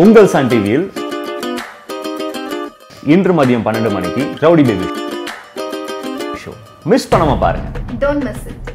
உங்கள் சன் டிவியில் இன்று மதியம் 12 மணிக்கு ரவுடி பேபி ஷோ மிஸ் பண்ணாம பாருங்க. Don't miss it.